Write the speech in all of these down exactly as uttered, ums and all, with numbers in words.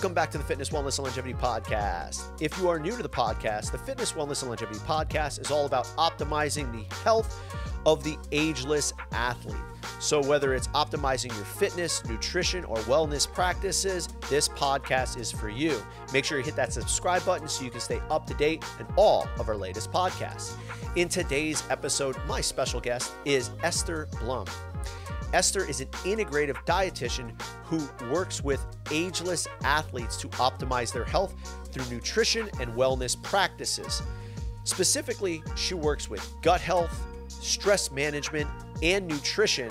Welcome back to the Fitness, Wellness, and Longevity Podcast. If you are new to the podcast, the Fitness, Wellness, and Longevity Podcast is all about optimizing the health of the ageless athlete. So whether it's optimizing your fitness, nutrition, or wellness practices, this podcast is for you. Make sure you hit that subscribe button so you can stay up to date on all of our latest podcasts. In today's episode, my special guest is Esther Blum. Esther is an integrative dietitian who works with ageless athletes to optimize their health through nutrition and wellness practices. Specifically, she works with gut health, stress management, and nutrition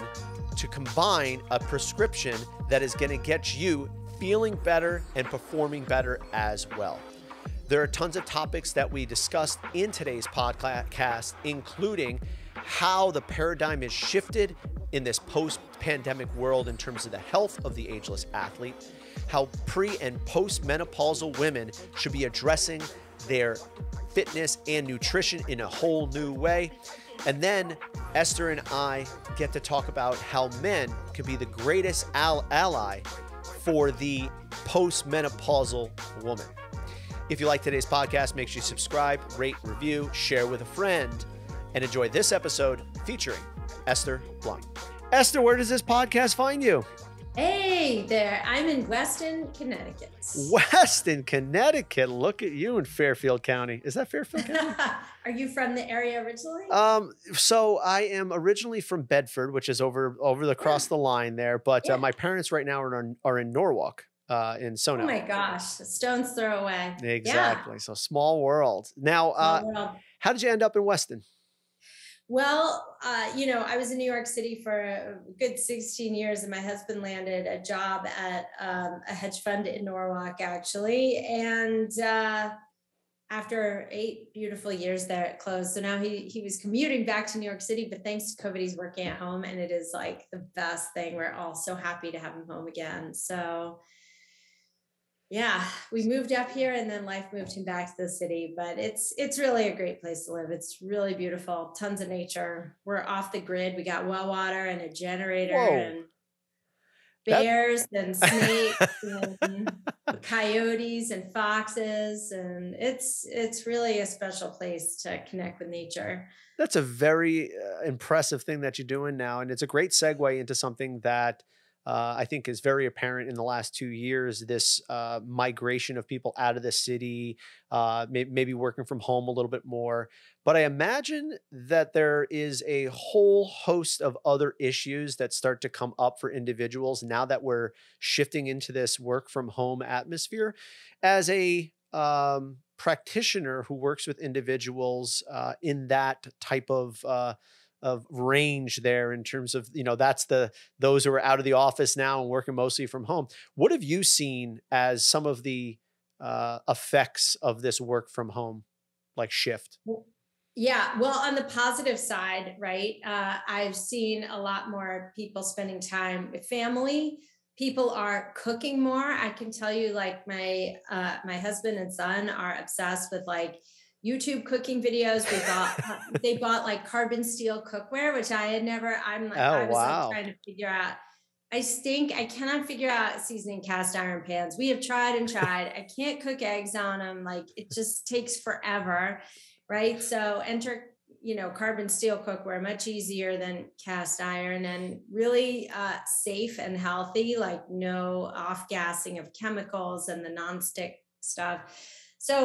to combine a prescription that is going to get you feeling better and performing better as well. There are tons of topics that we discussed in today's podcast, including how the paradigm is shifted in this post-pandemic world in terms of the health of the ageless athlete, how pre- and post-menopausal women should be addressing their fitness and nutrition in a whole new way. And then Esther and I get to talk about how men can be the greatest al- ally for the post-menopausal woman. If you like today's podcast, make sure you subscribe, rate, review, share with a friend, and enjoy this episode featuring Esther Blum. Esther, where does this podcast find you? Hey there, I'm in Weston, Connecticut. Weston, Connecticut. Look at you in Fairfield County. Is that Fairfield County? Are you from the area originally? Um, so I am originally from Bedford, which is over over the, across yeah. the line there. But yeah. uh, my parents right now are in, are in Norwalk, uh, in Sono. Oh my gosh, a stone's throw away. Exactly. Yeah. So small world. Now, uh, small world. How did you end up in Weston? Well, uh, you know, I was in New York City for a good sixteen years and my husband landed a job at um, a hedge fund in Norwalk, actually. And uh, after eight beautiful years there, it closed. So now he he was commuting back to New York City, but thanks to COVID, he's working at home and it is like the best thing. We're all so happy to have him home again. So yeah, we moved up here and then life moved him back to the city, but it's it's really a great place to live. It's really beautiful. Tons of nature. We're off the grid. We got well water and a generator. Whoa. And bears that... and snakes and coyotes and foxes. And it's it's really a special place to connect with nature. That's a very uh, impressive thing that you're doing now. And it's a great segue into something that Uh, I think is very apparent in the last two years, this uh, migration of people out of the city, uh, may maybe working from home a little bit more. But I imagine that there is a whole host of other issues that start to come up for individuals now that we're shifting into this work from home atmosphere. As a um, practitioner who works with individuals uh, in that type of uh of range there in terms of, you know, that's the, those who are out of the office now and working mostly from home. What have you seen as some of the uh, effects of this work from home, like shift? Yeah. Well, on the positive side, right. Uh, I've seen a lot more people spending time with family. People are cooking more. I can tell you, like my, uh, my husband and son are obsessed with like YouTube cooking videos. We bought, they bought like carbon steel cookware, which I had never, I'm like, oh, I was wow. like trying to figure out, I stink. I cannot figure out seasoning cast iron pans. We have tried and tried. I can't cook eggs on them. Like it just takes forever. Right. So enter, you know, carbon steel cookware, much easier than cast iron and really uh, safe and healthy, like no off-gassing of chemicals and the nonstick stuff. So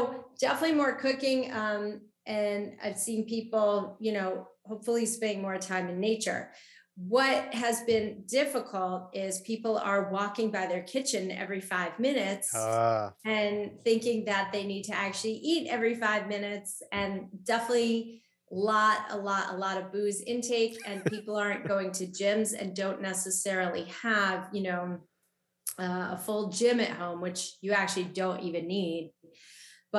definitely more cooking. Um, and I've seen people, you know, hopefully spending more time in nature. What has been difficult is people are walking by their kitchen every five minutes uh. and thinking that they need to actually eat every five minutes and definitely lot, a lot, a lot of booze intake, and people aren't going to gyms and don't necessarily have, you know, uh, a full gym at home, which you actually don't even need.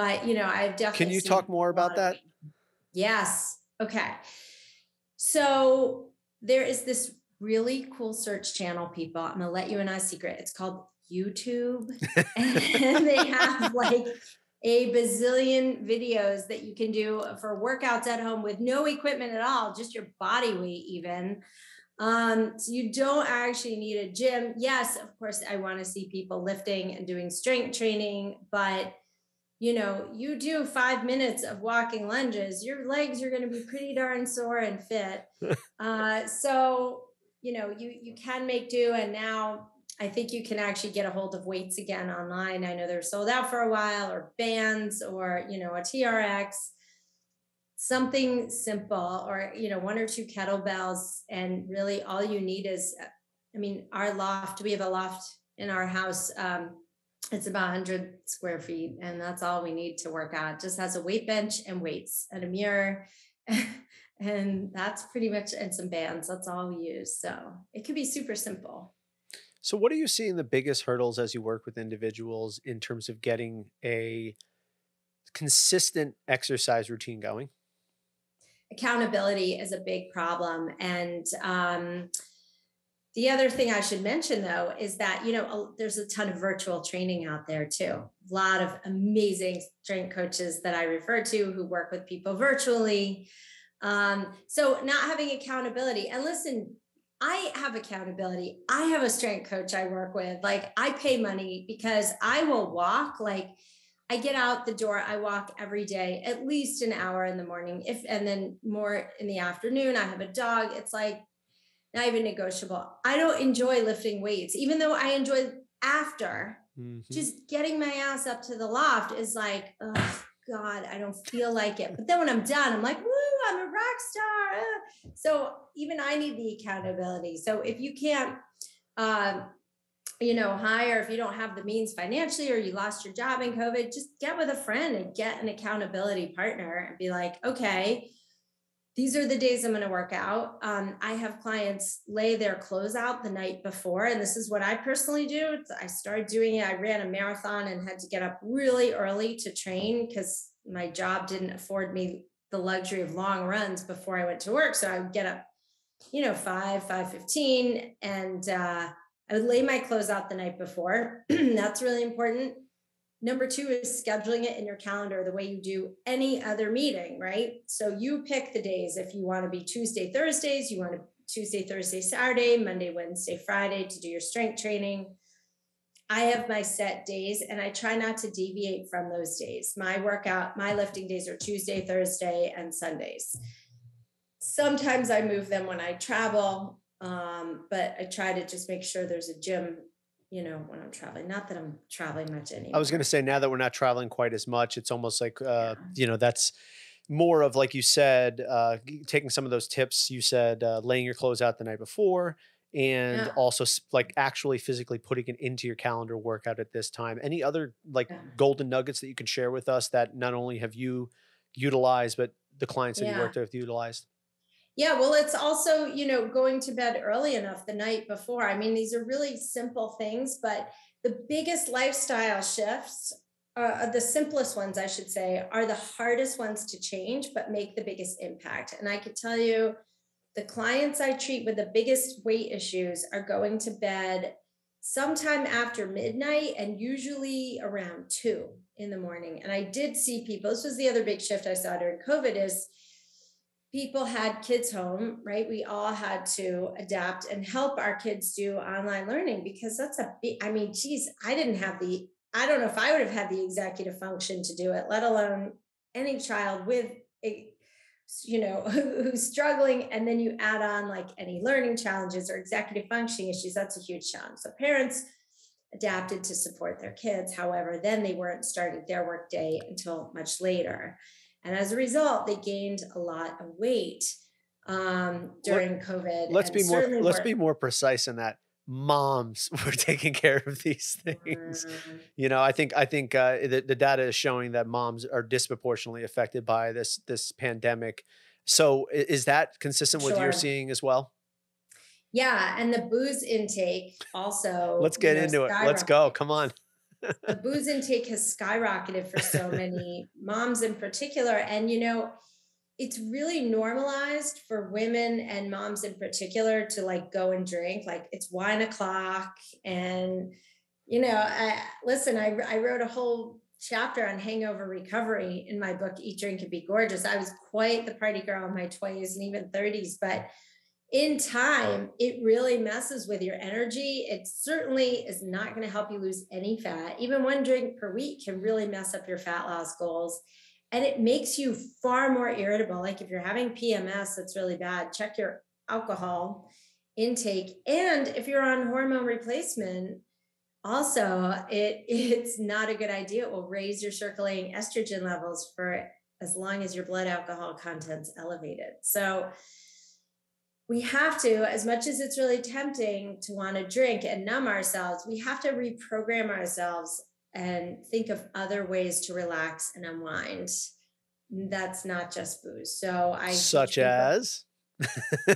But, you know, I've definitely... Can you talk more about that? Yes. Okay. So there is this really cool search channel, people. I'm going to let you in on a secret. It's called YouTube. And they have like a bazillion videos that you can do for workouts at home with no equipment at all, just your body weight even. Um, so you don't actually need a gym. Yes, of course, I want to see people lifting and doing strength training, but you know, you do five minutes of walking lunges, your legs are going to be pretty darn sore and fit. Uh, so, you know, you, you can make do. And now I think you can actually get a hold of weights again online. I know they're sold out for a while, or bands, or, you know, a T R X, something simple, or, you know, one or two kettlebells. And really all you need is, I mean, our loft, we have a loft in our house, um, it's about one hundred square feet, and that's all we need to work out. It just has a weight bench and weights and a mirror, and that's pretty much, and some bands. That's all we use. So it could be super simple. So what are you seeing the biggest hurdles as you work with individuals in terms of getting a consistent exercise routine going? Accountability is a big problem. And, um, the other thing I should mention, though, is that, you know, there's a ton of virtual training out there, too. A lot of amazing strength coaches that I refer to who work with people virtually. Um, so not having accountability. And listen, I have accountability. I have a strength coach I work with. Like, I pay money because I will walk. Like, I get out the door, I walk every day, at least an hour in the morning, if and then more in the afternoon. I have a dog. It's like, not even negotiable. I don't enjoy lifting weights, even though I enjoy after. Mm-hmm. Just getting my ass up to the loft is like, oh God, I don't feel like it. But then when I'm done, I'm like, woo, I'm a rock star. Uh. So even I need the accountability. So if you can't, uh, you know, hire, if you don't have the means financially, or you lost your job in COVID, just get with a friend and get an accountability partner and be like, okay, these are the days I'm going to work out. Um, I have clients lay their clothes out the night before. And this is what I personally do. I started doing it. I ran a marathon and had to get up really early to train because my job didn't afford me the luxury of long runs before I went to work. So I would get up, you know, five, five fifteen, and uh, I would lay my clothes out the night before. That's really important. Number two is scheduling it in your calendar the way you do any other meeting, right? So you pick the days. If you want to be Tuesday, Thursdays, you want to Tuesday, Thursday, Saturday, Monday, Wednesday, Friday to do your strength training. I have my set days, and I try not to deviate from those days. My workout, my lifting days are Tuesday, Thursday, and Sundays. Sometimes I move them when I travel, um, but I try to just make sure there's a gym, you know, when I'm traveling. Not that I'm traveling much anymore. I was going to say, now that we're not traveling quite as much, it's almost like, uh, yeah. you know, that's more of, like you said, uh, taking some of those tips, you said, uh, laying your clothes out the night before, and yeah. also like actually physically putting it into your calendar, workout at this time. Any other like yeah. golden nuggets that you can share with us that not only have you utilized, but the clients that yeah. you worked with have utilized? Yeah, well, it's also, you know, going to bed early enough the night before. I mean, these are really simple things, but the biggest lifestyle shifts, uh, the simplest ones, I should say, are the hardest ones to change, but make the biggest impact. And I could tell you, the clients I treat with the biggest weight issues are going to bed sometime after midnight, and usually around two in the morning. And I did see people, this was the other big shift I saw during COVID, is people had kids home, right? We all had to adapt and help our kids do online learning, because that's a big, I mean, geez, I didn't have the, I don't know if I would have had the executive function to do it, let alone any child with, a, you know, who's struggling. And then you add on like any learning challenges or executive functioning issues. That's a huge challenge. So parents adapted to support their kids. However, then they weren't started their workday until much later. And as a result, they gained a lot of weight um, during COVID. Let's be more let's be more precise in that moms were taking care of these things. Um, you know, I think I think uh, the, the data is showing that moms are disproportionately affected by this this pandemic. So is that consistent with what you're seeing as well? Yeah, and the booze intake also. Let's get into it. Let's go. Come on. The booze intake has skyrocketed for so many moms in particular. And, you know, it's really normalized for women and moms in particular to like go and drink, like it's wine o'clock. And, you know, I, listen, I, I wrote a whole chapter on hangover recovery in my book, Eat, Drink, and Be Gorgeous. I was quite the party girl in my twenties and even thirties, but in time, it really messes with your energy. It certainly is not going to help you lose any fat. Even one drink per week can really mess up your fat loss goals. And it makes you far more irritable. Like if you're having P M S, that's really bad. Check your alcohol intake. And if you're on hormone replacement, also, it, it's not a good idea. It will raise your circulating estrogen levels for as long as your blood alcohol content's elevated. So we have to, as much as it's really tempting to want to drink and numb ourselves, we have to reprogram ourselves and think of other ways to relax and unwind. That's not just booze. So I- Such as?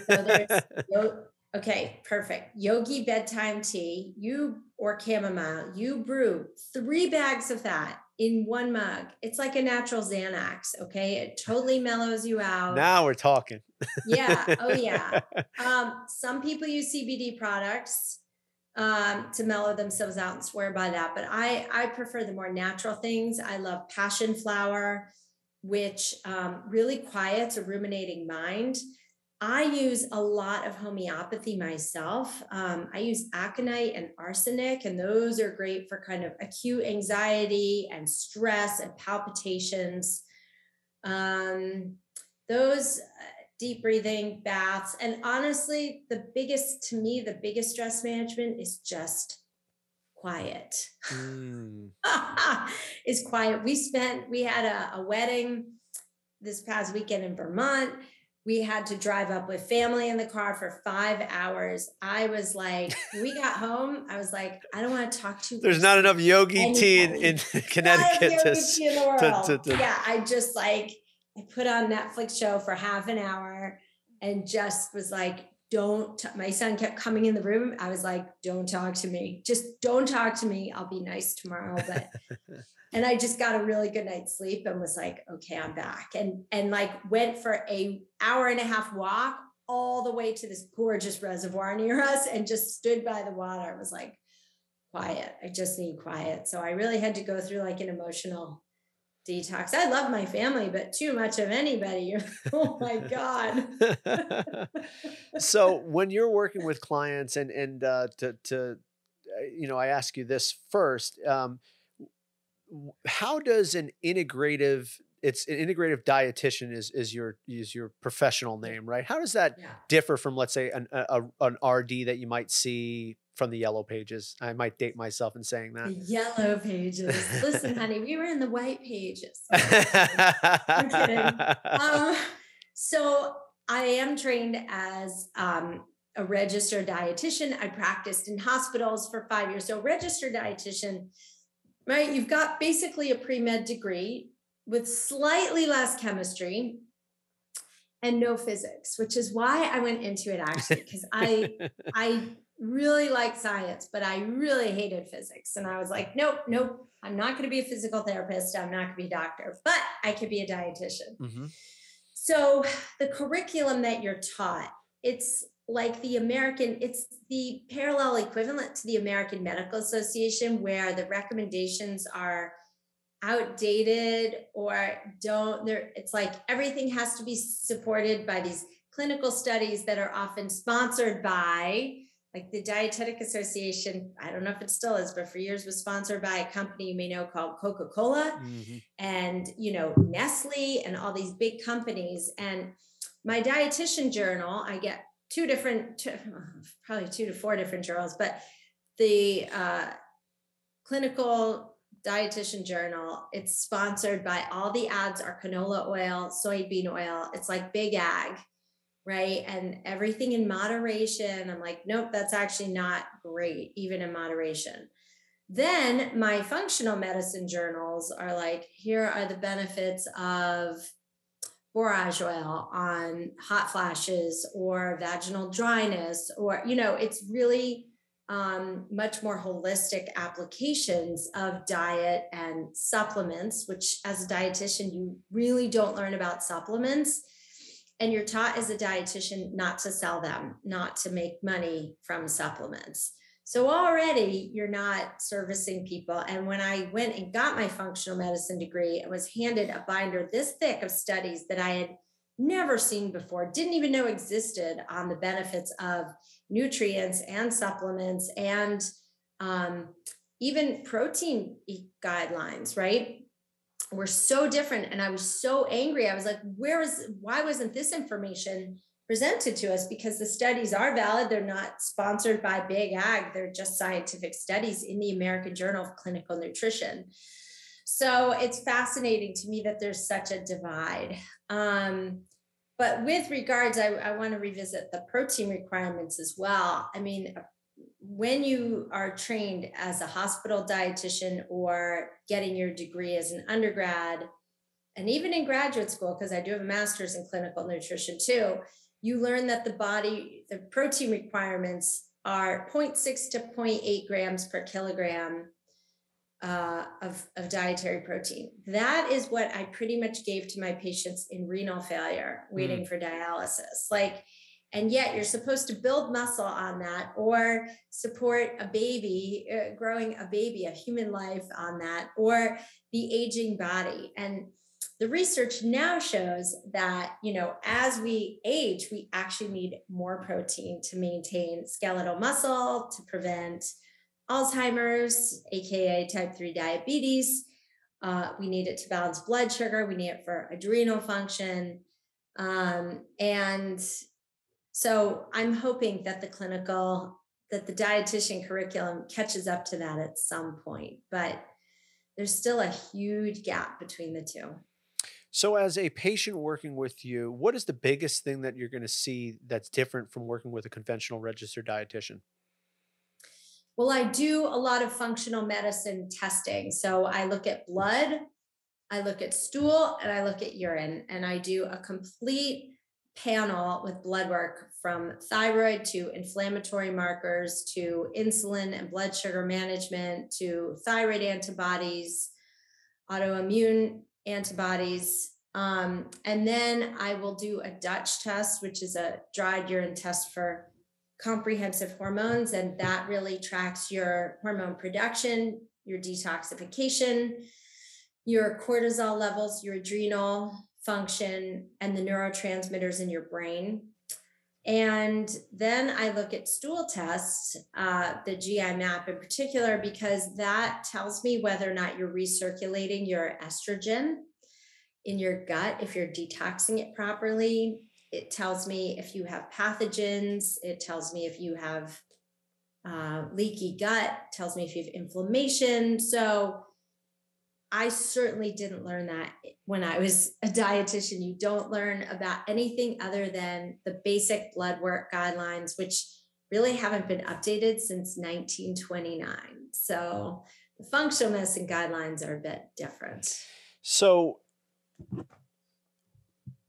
So yo- okay, perfect. Yogi bedtime tea, you or chamomile, you brew three bags of that in one mug. It's like a natural Xanax, okay? It totally mellows you out. Now we're talking. Yeah, oh yeah. Um, some people use C B D products um, to mellow themselves out and swear by that, but I, I prefer the more natural things. I love passion flower, which um, really quiets a ruminating mind. I use a lot of homeopathy myself. Um, I use aconite and arsenic, and those are great for kind of acute anxiety and stress and palpitations. Um, those uh, deep breathing baths. And honestly, the biggest, to me, the biggest stress management is just quiet. Mm. It's quiet. We spent, we had a, a wedding this past weekend in Vermont. We had to drive up with family in the car for five hours. I was like, we got home. I was like, I don't want to talk to you. There's not enough Yogi Tea in, in Connecticut. To, tea in the world. To, to, to. Yeah, I just like, I put on Netflix show for half an hour and just was like, don't. T-. My son kept coming in the room. I was like, don't talk to me. Just don't talk to me. I'll be nice tomorrow. But and I just got a really good night's sleep and was like, okay, I'm back. And, and like went for a hour and a half walk all the way to this gorgeous reservoir near us and just stood by the water. I was like, quiet. I just need quiet. So I really had to go through like an emotional detox. I love my family, but too much of anybody. Oh my God. So when you're working with clients and, and, uh, to, to, you know, I ask you this first, um, how does an integrative, it's an integrative dietitian is, is your, is your professional name, right? How does that yeah. differ from, let's say an, a, an R D that you might see from the yellow pages? I might date myself in saying that. The yellow pages. Listen, honey, we were in the white pages. I'm kidding. Um, so I am trained as, um, a registered dietitian. I practiced in hospitals for five years. So registered dietitian, right? You've got basically a pre-med degree with slightly less chemistry and no physics, which is why I went into it actually, because I, I really liked science, but I really hated physics. And I was like, nope, nope, I'm not going to be a physical therapist. I'm not going to be a doctor, but I could be a dietitian. Mm-hmm. So the curriculum that you're taught, it's like the American, it's the parallel equivalent to the American Medical Association, where the recommendations are outdated or don't, there. It's like everything has to be supported by these clinical studies that are often sponsored by, like the Dietetic Association, I don't know if it still is, but for years was sponsored by a company you may know called Coca-Cola mm-hmm. and, you know, Nestle and all these big companies. And my dietitian journal, I get two different, two, probably two to four different journals, but the uh, clinical dietitian journal, it's sponsored by, all the ads are canola oil, soybean oil. It's like big ag, right? And everything in moderation. I'm like, nope, that's actually not great, even in moderation. Then my functional medicine journals are like, here are the benefits of borage oil on hot flashes or vaginal dryness, or, you know, it's really um, much more holistic applications of diet and supplements, which as a dietitian, you really don't learn about supplements. And you're taught as a dietitian not to sell them, not to make money from supplements. So already you're not servicing people. And when I went and got my functional medicine degree, I was handed a binder this thick of studies that I had never seen before, didn't even know existed, on the benefits of nutrients and supplements and um, even protein guidelines, right? Were so different. And I was so angry. I was like, where is, why wasn't this information presented to us? Because the studies are valid. They're not sponsored by Big Ag. They're just scientific studies in the American Journal of Clinical Nutrition. So it's fascinating to me that there's such a divide. Um, but with regards, I, I want to revisit the protein requirements as well. I mean, when you are trained as a hospital dietitian or getting your degree as an undergrad, and even in graduate school, because I do have a master's in clinical nutrition too, you learn that the body, the protein requirements are zero point six to zero point eight grams per kilogram uh, of, of dietary protein. That is what I pretty much gave to my patients in renal failure, waiting mm. for dialysis. Like, and yet you're supposed to build muscle on that or support a baby, uh, growing a baby, a human life on that, or the aging body. And the research now shows that, you know, as we age, we actually need more protein to maintain skeletal muscle, to prevent Alzheimer's, aka type three diabetes. Uh, we need it to balance blood sugar. We need it for adrenal function. Um, and so I'm hoping that the clinical, that the dietitian curriculum catches up to that at some point, but there's still a huge gap between the two. So as a patient working with you, what is the biggest thing that you're going to see that's different from working with a conventional registered dietitian? Well, I do a lot of functional medicine testing. So I look at blood, I look at stool, and I look at urine, and I do a complete panel with blood work from thyroid to inflammatory markers to insulin and blood sugar management to thyroid antibodies, autoimmune antibodies. Um, and then I will do a Dutch test, which is a dried urine test for comprehensive hormones. And that really tracks your hormone production, your detoxification, your cortisol levels, your adrenal function, and the neurotransmitters in your brain. And then I look at stool tests, uh, the G I map in particular, because that tells me whether or not you're recirculating your estrogen in your gut, if you're detoxing it properly. It tells me if you have pathogens. It tells me if you have uh, leaky gut. It tells me if you have inflammation. So I certainly didn't learn that when I was a dietitian. You don't learn about anything other than the basic blood work guidelines, which really haven't been updated since nineteen twenty-nine. So the functional medicine guidelines are a bit different. So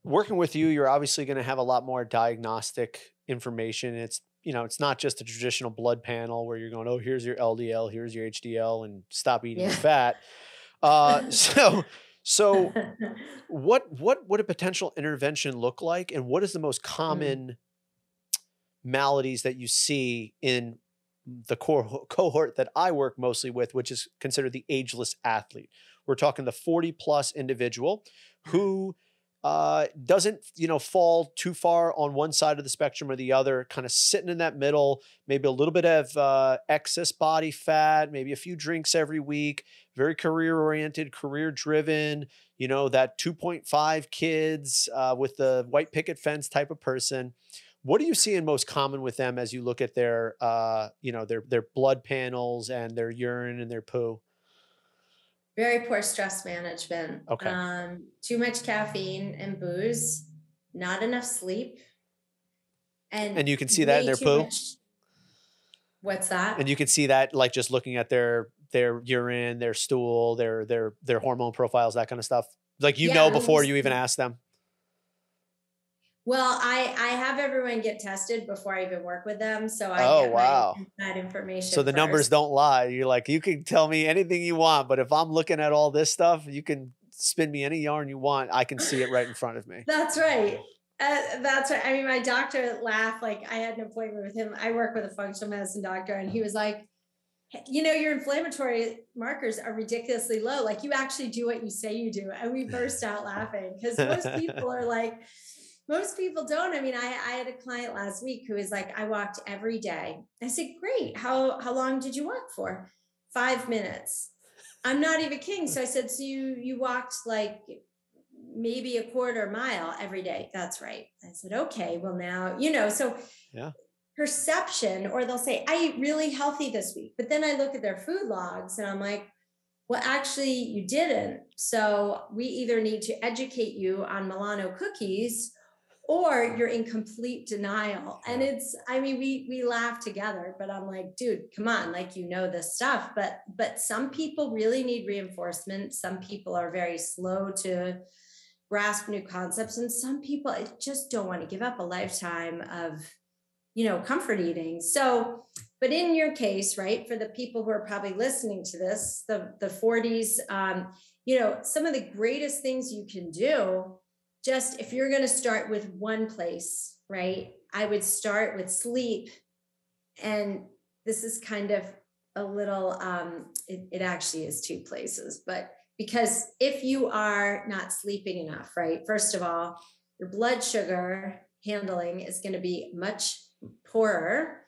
working with you, you're obviously going to have a lot more diagnostic information. It's, you know, it's not just a traditional blood panel where you're going, oh, here's your L D L, here's your H D L, and stop eating yeah. fat. Uh, so, so what, what would a potential intervention look like? And what is the most common mm. maladies that you see in the core cohort that I work mostly with, which is considered the ageless athlete? We're talking the forty plus individual who, uh, doesn't, you know, fall too far on one side of the spectrum or the other, kind of sitting in that middle, maybe a little bit of, uh, excess body fat, maybe a few drinks every week, very career-oriented, career-driven, you know, that two point five kids uh, with the white picket fence type of person. What do you see in most common with them as you look at their, uh, you know, their, their blood panels and their urine and their poo? Very poor stress management. Okay. Um, too much caffeine and booze, not enough sleep. And, and you can see that in their poo? Much. What's that? And you can see that, like, just looking at their their urine, their stool, their, their, their hormone profiles, that kind of stuff. Like, you yeah, know, before you even ask them. Well, I, I have everyone get tested before I even work with them. So I oh, get wow. that information. So the first. Numbers don't lie. You're like, you can tell me anything you want, but if I'm looking at all this stuff, you can spin me any yarn you want. I can see it right in front of me. That's right. Uh, that's right. I mean, my doctor laughed. Like, I had an appointment with him. I work with a functional medicine doctor, and he was like, you know, your inflammatory markers are ridiculously low. Like, you actually do what you say you do. And we burst out laughing because most people are like, most people don't. I mean, I, I had a client last week who was like, I walked every day. I said, great. How, how long did you walk for? Five minutes. I'm not even kidding. So I said, so you, you walked like maybe a quarter mile every day. That's right. I said, okay, well now, you know, so yeah. Perception, or they'll say, I ate really healthy this week, but then I look at their food logs and I'm like, well, actually you didn't. So we either need to educate you on Milano cookies or you're in complete denial. And it's, I mean, we, we laugh together, but I'm like, dude, come on. Like, you know, this stuff, but, but some people really need reinforcement. Some people are very slow to grasp new concepts. And some people just don't want to give up a lifetime of, you know, comfort eating. So, but in your case, right, for the people who are probably listening to this, the, the forties, um, you know, some of the greatest things you can do, just if you're going to start with one place, right, I would start with sleep. And this is kind of a little, um, it, it actually is two places, but because if you are not sleeping enough, right, first of all, your blood sugar handling is going to be much poorer.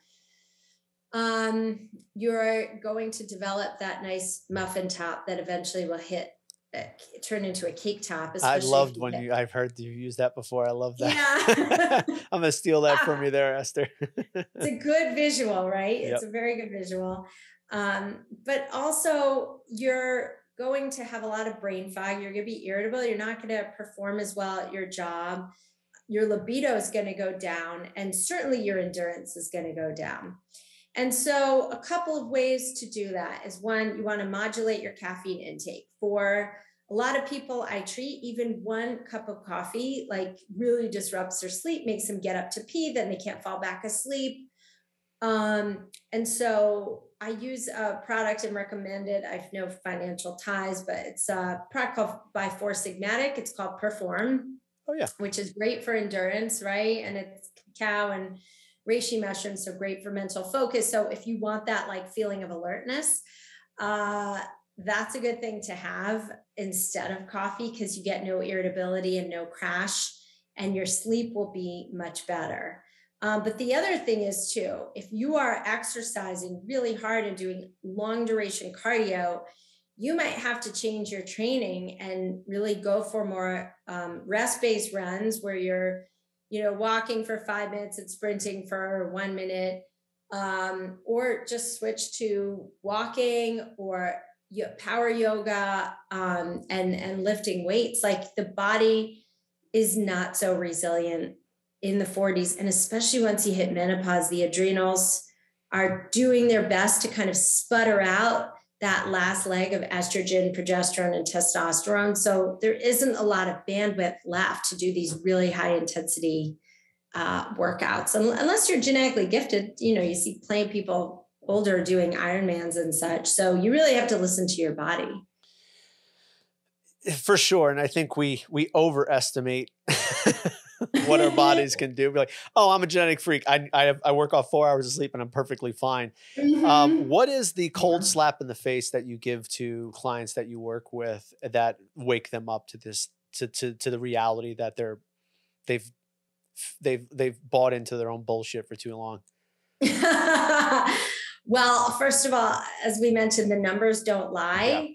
Um, you're going to develop that nice muffin top that eventually will hit, uh, turn into a cake top. I loved when you, I've heard you use that before. I love that. Yeah. I'm going to steal that from you there, Esther. It's a good visual, right? Yep. It's a very good visual. Um, but also you're going to have a lot of brain fog. You're going to be irritable. You're not going to perform as well at your job. Your libido is going to go down, and certainly your endurance is going to go down. And so a couple of ways to do that is, one, you want to modulate your caffeine intake. For a lot of people I treat, even one cup of coffee like really disrupts their sleep, makes them get up to pee, then they can't fall back asleep. Um, and so I use a product and recommend it. I've no financial ties, but it's a product called by Four Sigmatic. It's called Perform. Oh, yeah. Which is great for endurance, right? And it's cacao and reishi mushrooms, so great for mental focus. So if you want that like feeling of alertness, uh, that's a good thing to have instead of coffee, because you get no irritability and no crash, and your sleep will be much better. Um, but the other thing is too, if you are exercising really hard and doing long duration cardio, you might have to change your training and really go for more um, rest-based runs where you're, you know, walking for five minutes and sprinting for one minute, um, or just switch to walking or power yoga um, and, and lifting weights. Like, the body is not so resilient in the forties. And especially once you hit menopause, the adrenals are doing their best to kind of sputter out that last leg of estrogen, progesterone, and testosterone. So there isn't a lot of bandwidth left to do these really high intensity uh, workouts, unless you're genetically gifted. You know, you see plenty of people older doing Ironmans and such. So you really have to listen to your body. For sure. And I think we, we overestimate what our bodies can do. Be like, oh, I'm a genetic freak. I, I, have, I work off four hours of sleep and I'm perfectly fine. Mm-hmm. um, what is the cold yeah. slap in the face that you give to clients that you work with that wake them up to this, to, to, to the reality that they're, they've, they've, they've bought into their own bullshit for too long? Well, first of all, as we mentioned, the numbers don't lie. Yeah.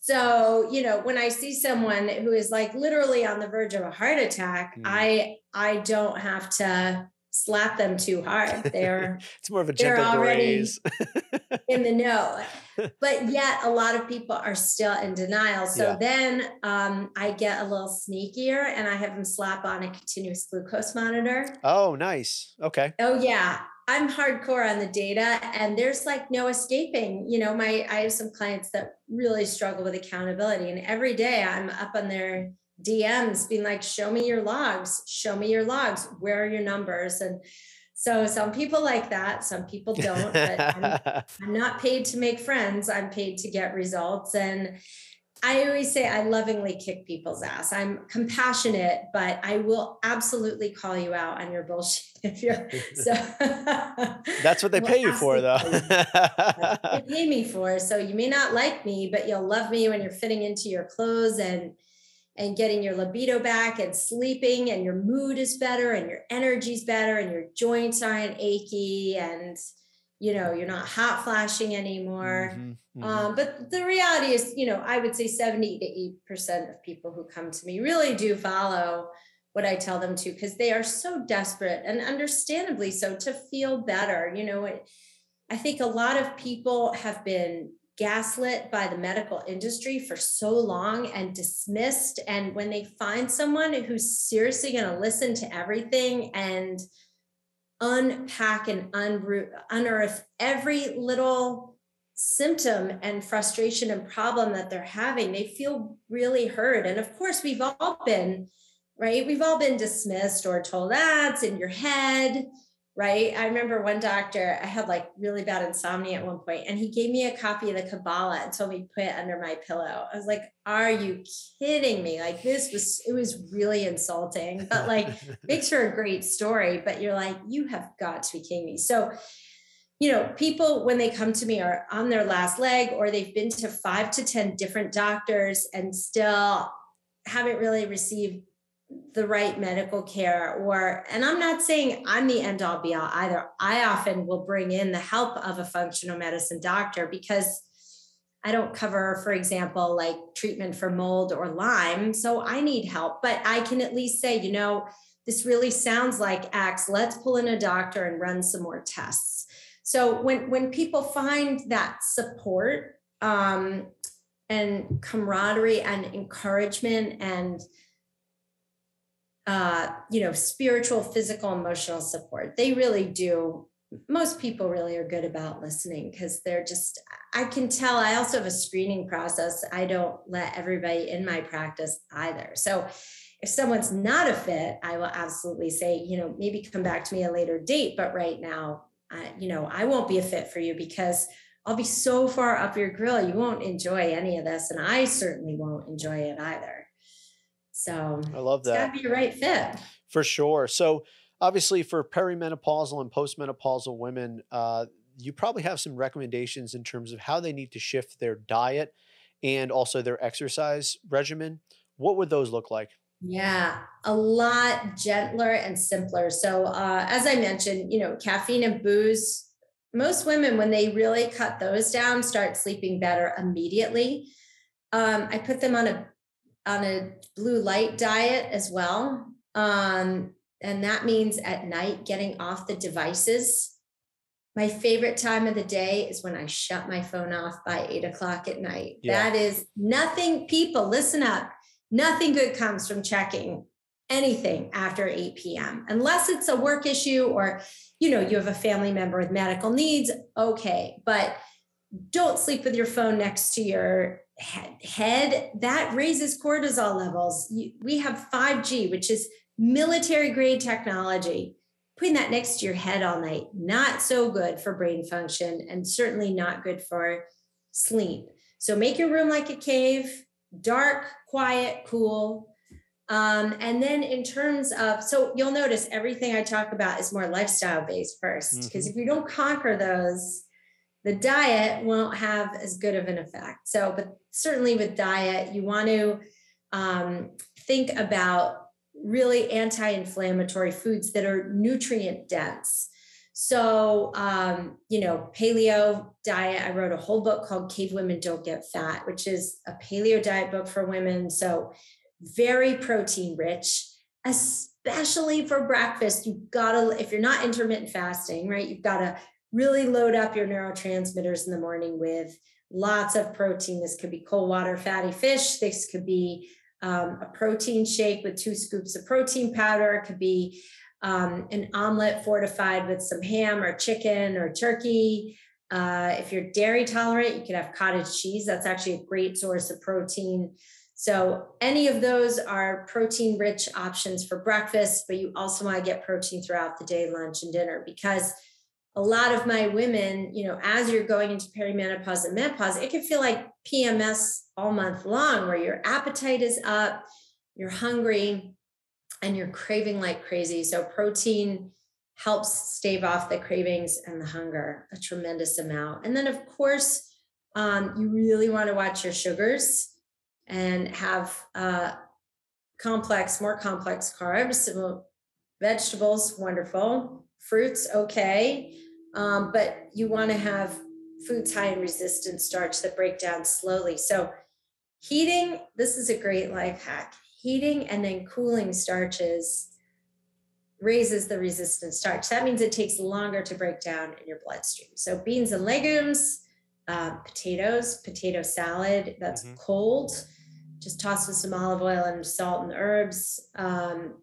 So, you know, when I see someone who is like literally on the verge of a heart attack, mm. I I don't have to slap them too hard. They're it's more of a gentle graze. In the know. But yet a lot of people are still in denial. So yeah. then um, I get a little sneakier and I have them slap on a continuous glucose monitor. Oh, nice. Okay. Oh, yeah. I'm hardcore on the data, and there's like no escaping. You know, my, I have some clients that really struggle with accountability, and every day I'm up on their D Ms being like, show me your logs, show me your logs. Where are your numbers? And so some people like that, some people don't, but I'm, I'm not paid to make friends. I'm paid to get results. And I always say I lovingly kick people's ass. I'm compassionate, but I will absolutely call you out on your bullshit if you're so. That's what they pay you for, though. They pay me for. So you may not like me, but you'll love me when you're fitting into your clothes and and getting your libido back and sleeping, and your mood is better and your energy's better and your joints aren't achy and, you know, you're not hot flashing anymore. Mm-hmm, mm-hmm. Um, but the reality is, you know, I would say seventy to eighty percent of people who come to me really do follow what I tell them to, because they are so desperate, and understandably so, to feel better. You know, it, I think a lot of people have been gaslit by the medical industry for so long and dismissed. And when they find someone who's seriously going to listen to everything and unpack and unroot, unearth every little symptom and frustration and problem that they're having, they feel really heard. And of course, we've all been, right? We've all been dismissed or told that's in your head. Right. I remember one doctor, I had like really bad insomnia at one point, and he gave me a copy of the Kabbalah and told me to put it under my pillow. I was like, are you kidding me? Like, this was, it was really insulting, but like makes for a great story. But you're like, you have got to be kidding me. So, you know, people, when they come to me, are on their last leg, or they've been to five to ten different doctors and still haven't really received the right medical care. Or, and I'm not saying I'm the end all be all either. I often will bring in the help of a functional medicine doctor, because I don't cover, for example, like treatment for mold or Lyme. So I need help, but I can at least say, you know, this really sounds like X, let's pull in a doctor and run some more tests. So when, when people find that support um, and camaraderie and encouragement and Uh, you know, spiritual, physical, emotional support, they really do. Most people really are good about listening, because they're just, I can tell, I also have a screening process. I don't let everybody in my practice either. So if someone's not a fit, I will absolutely say, you know, maybe come back to me at a later date. But right now, I, you know, I won't be a fit for you, because I'll be so far up your grill, you won't enjoy any of this. And I certainly won't enjoy it either. So I love that. It's gotta be your right fit. For sure. So obviously for perimenopausal and postmenopausal women, uh, you probably have some recommendations in terms of how they need to shift their diet and also their exercise regimen. What would those look like? Yeah, a lot gentler and simpler. So uh, as I mentioned, you know, caffeine and booze, most women, when they really cut those down, start sleeping better immediately. Um, I put them on a on a blue light diet as well. Um, and that means at night, getting off the devices. My favorite time of the day is when I shut my phone off by eight o'clock at night. Yeah. That is nothing. People, listen up. Nothing good comes from checking anything after eight p m unless it's a work issue, or, you know, you have a family member with medical needs. Okay. But don't sleep with your phone next to your head. That raises cortisol levels. We have five G, which is military grade technology. Putting that next to your head all night, not so good for brain function, and certainly not good for sleep. So make your room like a cave, dark, quiet, cool. Um, and then in terms of, so you'll notice everything I talk about is more lifestyle based first, because mm-hmm. if you don't conquer those, the diet won't have as good of an effect. So, but certainly with diet, you want to um, think about really anti-inflammatory foods that are nutrient dense. So, um, you know, paleo diet, I wrote a whole book called Cave Women Don't Get Fat, which is a paleo diet book for women. So very protein rich, especially for breakfast. You've got to, if you're not intermittent fasting, right, you've got to really load up your neurotransmitters in the morning with lots of protein. This could be cold water, fatty fish. This could be um, a protein shake with two scoops of protein powder. It could be um, an omelet fortified with some ham or chicken or turkey. Uh, if you're dairy tolerant, you could have cottage cheese. That's actually a great source of protein. So any of those are protein rich options for breakfast, but you also want to get protein throughout the day, lunch, and dinner, because a lot of my women, you know, as you're going into perimenopause and menopause, it can feel like P M S all month long, where your appetite is up, you're hungry, and you're craving like crazy. So protein helps stave off the cravings and the hunger a tremendous amount. And then, of course, um, you really want to watch your sugars and have uh, complex, more complex carbs, vegetables, wonderful, fruits, okay. Um, but you want to have foods high in resistant starch that break down slowly. So heating, this is a great life hack. Heating and then cooling starches raises the resistant starch. That means it takes longer to break down in your bloodstream. So beans and legumes, uh, potatoes, potato salad, that's mm-hmm. cold. Just toss with some olive oil and salt and herbs. Um,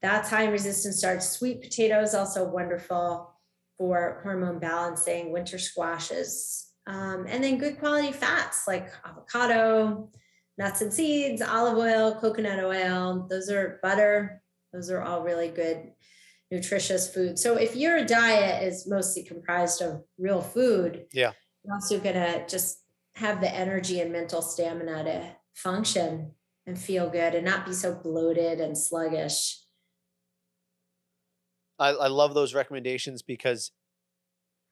that's high in resistant starch. Sweet potatoes, also wonderful for hormone balancing, winter squashes, um, and then good quality fats like avocado, nuts and seeds, olive oil, coconut oil. Those are butter. Those are all really good, nutritious food. So if your diet is mostly comprised of real food, yeah, you're also going to just have the energy and mental stamina to function and feel good and not be so bloated and sluggish. I, I love those recommendations because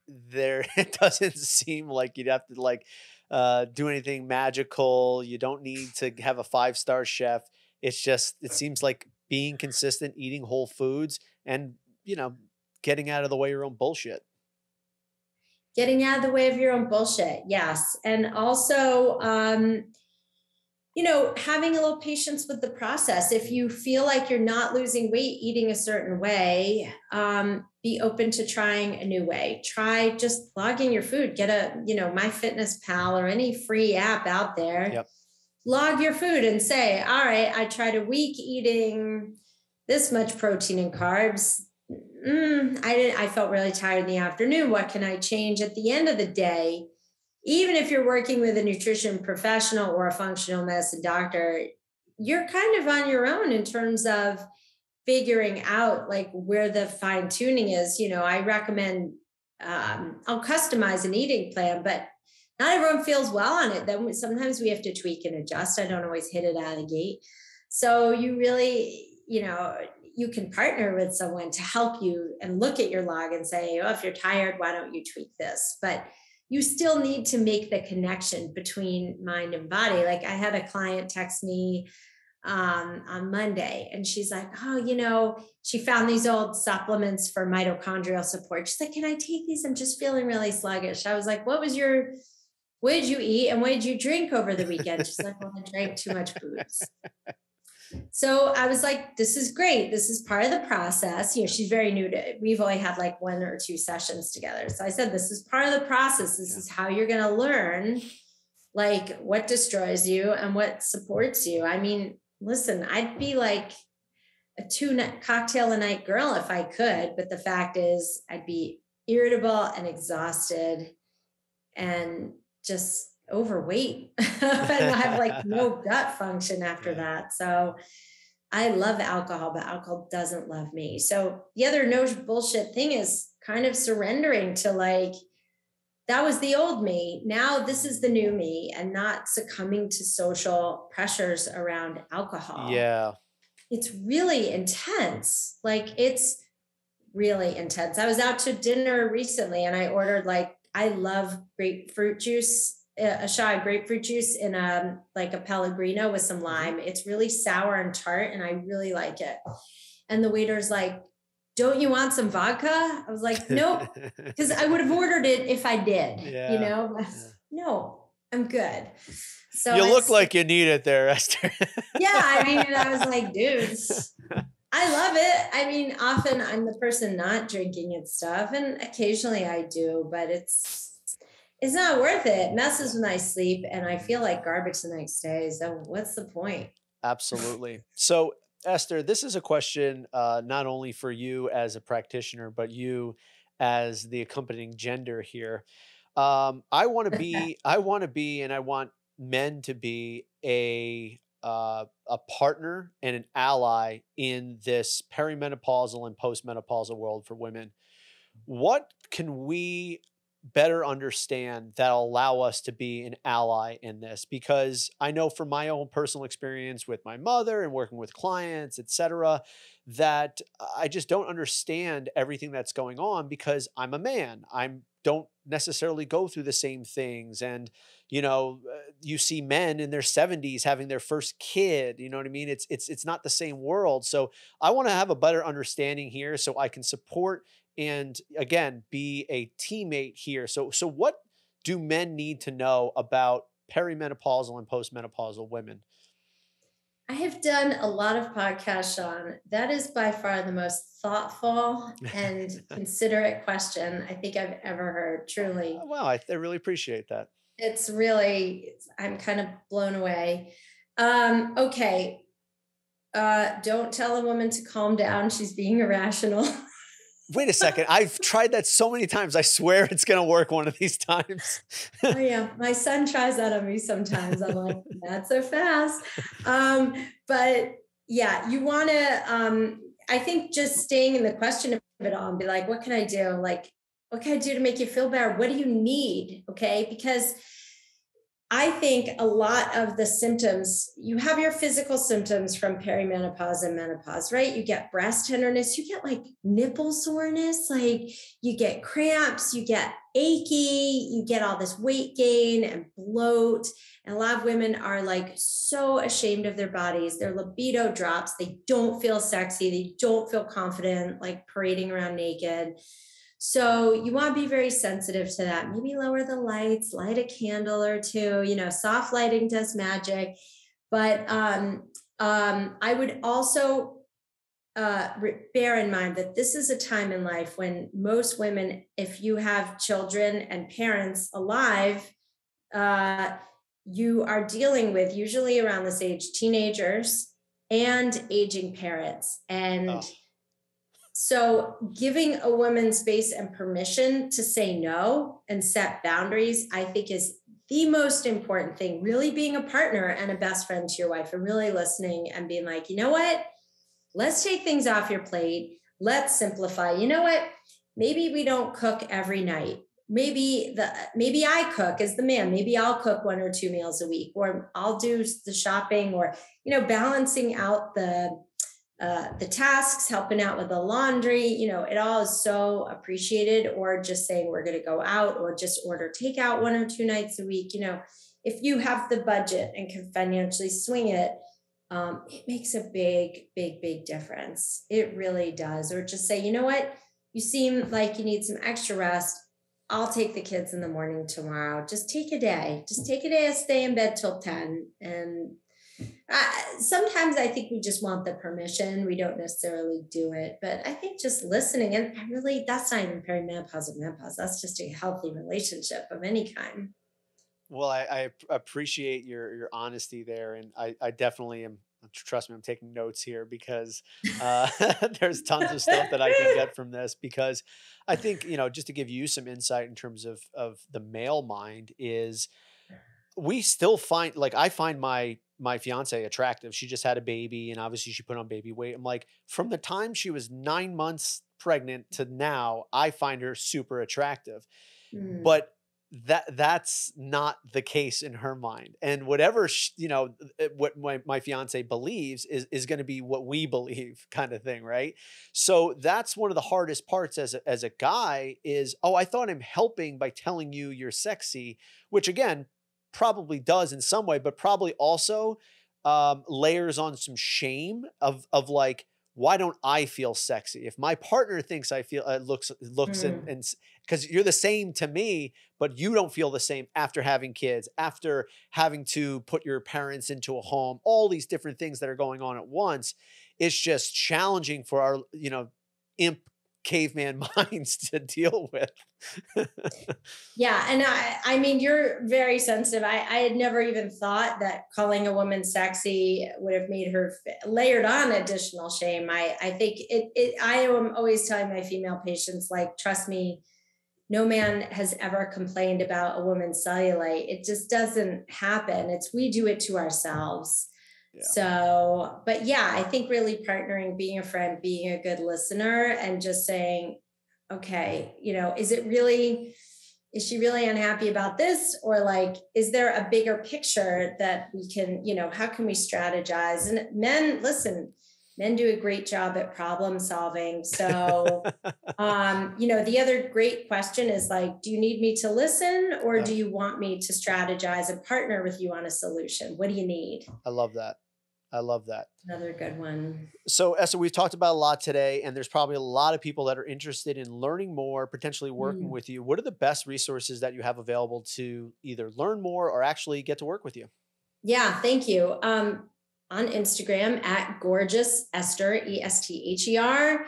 there, it doesn't seem like you'd have to like uh, do anything magical. You don't need to have a five-star chef. It's just, it seems like being consistent, eating whole foods, and, you know, getting out of the way of your own bullshit. Getting out of the way of your own bullshit. Yes. And also, um, you know, having a little patience with the process. If you feel like you're not losing weight eating a certain way, um, be open to trying a new way. Try just logging your food. Get a, you know, MyFitnessPal or any free app out there. Yep. Log your food and say, all right, I tried a week eating this much protein and carbs. Mm, I didn't, I felt really tired in the afternoon. What can I change at the end of the day? Even if you're working with a nutrition professional or a functional medicine doctor, you're kind of on your own in terms of figuring out like where the fine tuning is. You know, I recommend, um, I'll customize an eating plan, but not everyone feels well on it. Then sometimes we have to tweak and adjust. I don't always hit it out of the gate. So you really, you know, you can partner with someone to help you and look at your log and say, oh, if you're tired, why don't you tweak this? But you still need to make the connection between mind and body. Like I had a client text me um, on Monday and she's like, oh, you know, she found these old supplements for mitochondrial support. She's like, can I take these? I'm just feeling really sluggish. I was like, what was your... what did you eat and what did you drink over the weekend? She's like, well, I drank too much booze. So I was like, this is great. This is part of the process. You know, she's very new to it. We've only had like one or two sessions together. So I said, this is part of the process. This yeah. is how you're going to learn like what destroys you and what supports you. I mean, listen, I'd be like a two cocktail a night girl if I could, but the fact is I'd be irritable and exhausted and just overweight and I have like no gut function after yeah. that. So I love alcohol, but alcohol doesn't love me. So the other no bullshit thing is kind of surrendering to like, that was the old me. Now this is the new me, and not succumbing to social pressures around alcohol. Yeah. It's really intense. Like it's really intense. I was out to dinner recently and I ordered like, I love grapefruit juice, a shot of grapefruit juice in a, like a Pellegrino with some lime. It's really sour and tart and I really like it. And the waiter's like, don't you want some vodka? I was like, nope, because I would have ordered it if I did, yeah. you know, yeah. no, I'm good. So you look like you need it there, Esther. yeah. I mean, I was like, dude, I love it. I mean, often I'm the person not drinking and stuff, and occasionally I do, but it's it's not worth it. It messes with my sleep, and I feel like garbage the next day. So what's the point? Absolutely. So Esther, this is a question uh, not only for you as a practitioner, but you as the accompanying gender here. Um, I want to be, I want to be, and I want men to be a Uh, a partner and an ally in this perimenopausal and postmenopausal world for women. What can we better understand that'll allow us to be an ally in this. Because I know from my own personal experience with my mother and working with clients, et cetera, that I just don't understand everything that's going on because I'm a man. I'm don't necessarily go through the same things. And, you know, you see men in their seventies having their first kid, you know what I mean? It's, it's, it's not the same world. So I want to have a better understanding here so I can support and, again, be a teammate here. So, so what do men need to know about perimenopausal and postmenopausal women? I have done a lot of podcasts, Sean. That is by far the most thoughtful and considerate question I think I've ever heard, truly. Oh, wow, I, I really appreciate that. It's really, I'm kind of blown away. Um, okay, uh, don't tell a woman to calm down. She's being irrational. Wait a second. I've tried that so many times. I swear it's going to work one of these times. Oh yeah. My son tries that on me sometimes. I'm like, not so fast. Um, but yeah, you want to, um, I think just staying in the question of it all and be like, what can I do? Like, what can I do to make you feel better? What do you need? Okay. Because I think a lot of the symptoms, you have your physical symptoms from perimenopause and menopause, right? You get breast tenderness, you get like nipple soreness, like you get cramps, you get achy, you get all this weight gain and bloat. And a lot of women are like so ashamed of their bodies. Their libido drops. They don't feel sexy. They don't feel confident, like parading around naked. So you want to be very sensitive to that. Maybe lower the lights, light a candle or two, you know, soft lighting does magic. But um, um, I would also uh, bear in mind that this is a time in life when most women, if you have children and parents alive, uh, you are dealing with usually around this age, teenagers and aging parents. And oh. So giving a woman space and permission to say no and set boundaries, I think is the most important thing, really being a partner and a best friend to your wife and really listening and being like, you know what, let's take things off your plate. Let's simplify. You know what, maybe we don't cook every night. Maybe the maybe I cook as the man. Maybe I'll cook one or two meals a week, or I'll do the shopping, or, you know, balancing out the Uh, the tasks, helping out with the laundry, you know, it all is so appreciated. Or just saying we're going to go out, or just order takeout one or two nights a week. You know, if you have the budget and can financially swing it, um, it makes a big, big, big difference. It really does. Or just say, you know what, you seem like you need some extra rest. I'll take the kids in the morning tomorrow. Just take a day. Just take a day. Stay in bed till ten and. Uh, sometimes I think we just want the permission. We don't necessarily do it, but I think just listening, and really that's not even perimenopause and menopause. That's just a healthy relationship of any kind. Well, I, I appreciate your, your honesty there. And I, I definitely am, trust me, I'm taking notes here because uh, there's tons of stuff that I can get from this, because I think, you know, just to give you some insight in terms of, of the male mind is we still find, like I find my my fiance attractive. She just had a baby and obviously she put on baby weight. I'm like, from the time she was nine months pregnant to now, I find her super attractive, mm. but that that's not the case in her mind. And whatever, she, you know, what my, my fiance believes is, is going to be what we believe kind of thing. Right. So that's one of the hardest parts as a, as a guy is, oh, I thought I'm helping by telling you you're sexy, which again, probably does in some way, but probably also um, layers on some shame of, of like, why don't I feel sexy? If my partner thinks I feel, uh, looks, looks mm. and, and cause you're the same to me, but you don't feel the same after having kids, after having to put your parents into a home, all these different things that are going on at once. It's just challenging for our, you know, imp caveman minds to deal with. Yeah. And I, I mean, you're very sensitive. I, I had never even thought that calling a woman sexy would have made her layered on additional shame. I, I think it, it, I am always telling my female patients, like, trust me, no man has ever complained about a woman's cellulite. It just doesn't happen. It's, we do it to ourselves. Yeah. So, but yeah, I think really partnering, being a friend, being a good listener, and just saying, okay, you know, is it really, is she really unhappy about this? Or like, is there a bigger picture that we can, you know, how can we strategize? And men, listen, men do a great job at problem solving. So, um, you know, the other great question is like, do you need me to listen or yeah. do you want me to strategize and partner with you on a solution? What do you need? I love that. I love that. Another good one. So Esther, we've talked about a lot today, and there's probably a lot of people that are interested in learning more, potentially working mm. with you. What are the best resources that you have available to either learn more or actually get to work with you? Yeah, thank you. Um, on Instagram at Gorgeous Esther, E S T H E R.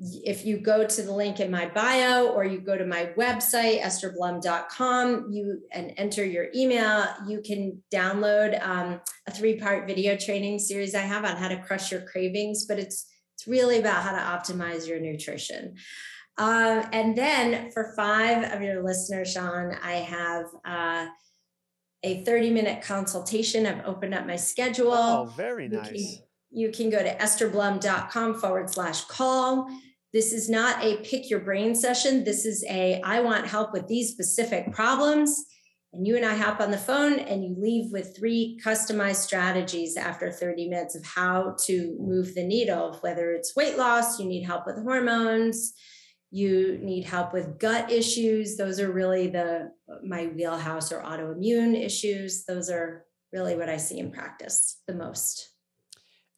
If you go to the link in my bio or you go to my website, esther blum dot com, you and enter your email, you can download um, a three-part video training series I have on how to crush your cravings, but it's, it's really about how to optimize your nutrition. Uh, and then for five of your listeners, Sean, I have uh, a thirty-minute consultation. I've opened up my schedule. Oh, very nice. You can, you can go to esther blum dot com forward slash call. This is not a pick your brain session. This is a, I want help with these specific problems. And you and I hop on the phone and you leave with three customized strategies after thirty minutes of how to move the needle, whether it's weight loss, you need help with hormones, you need help with gut issues. Those are really the, my wheelhouse, or autoimmune issues. Those are really what I see in practice the most.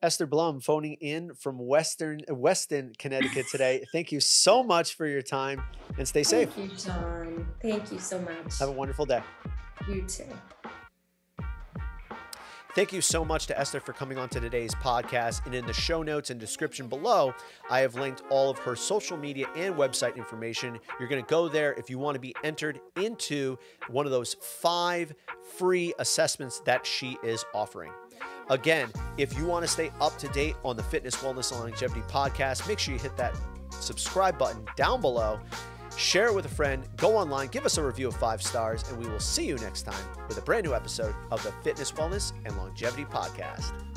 Esther Blum, phoning in from Western, Weston, Connecticut today. Thank you so much for your time, and stay safe. Thank you, John. Thank you so much. Have a wonderful day. You too. Thank you so much to Esther for coming on to today's podcast. And in the show notes and description below, I have linked all of her social media and website information. You're going to go there if you want to be entered into one of those five free assessments that she is offering. Again, if you want to stay up to date on the Fitness, Wellness, and Longevity podcast, make sure you hit that subscribe button down below. Share it with a friend, go online, give us a review of five stars, and we will see you next time with a brand new episode of the Fitness, Wellness, and Longevity Podcast.